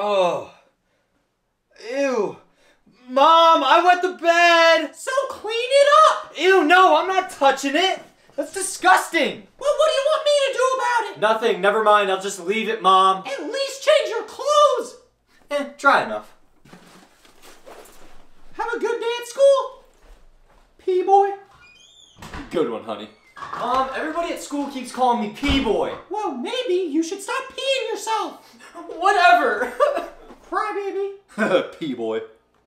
Oh. Ew. Mom, I wet the bed! So clean it up! Ew, no, I'm not touching it! That's disgusting! Well, what do you want me to do about it? Nothing, never mind, I'll just leave it, Mom. At least change your clothes! Dry enough. Have a good day at school, P-Boy. Good one, honey. Everybody at school keeps calling me P-Boy. Well, maybe you should stop peeing yourself. Whatever. Cry, baby. P-Boy.